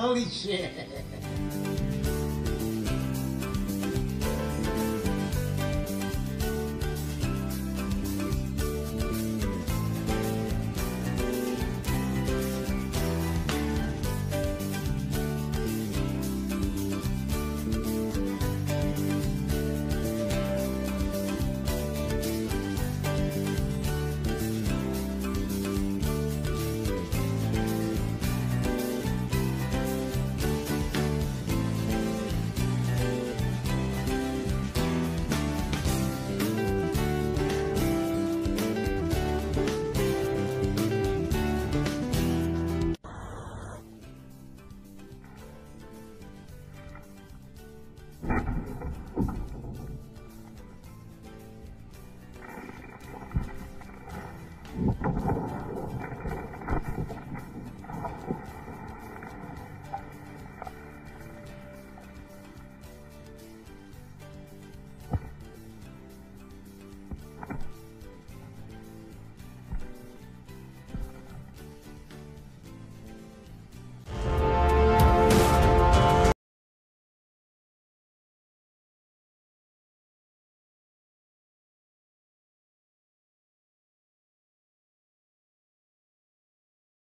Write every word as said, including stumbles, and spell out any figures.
Holy shit.